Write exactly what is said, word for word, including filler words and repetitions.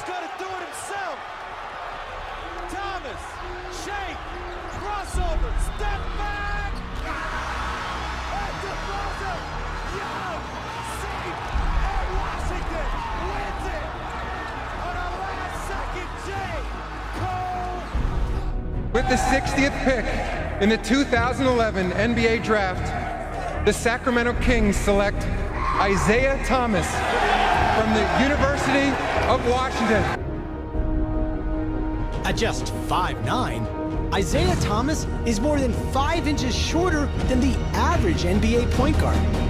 He's going to do it himself. Thomas, shake, crossover, step back. And DeRozan, Young, safe, and Washington wins it on a last-second J. Cole. With the sixtieth pick in the two thousand eleven N B A Draft, the Sacramento Kings select Isaiah Thomas from the University of Washington. At just five nine, Isaiah Thomas is more than five inches shorter than the average N B A point guard.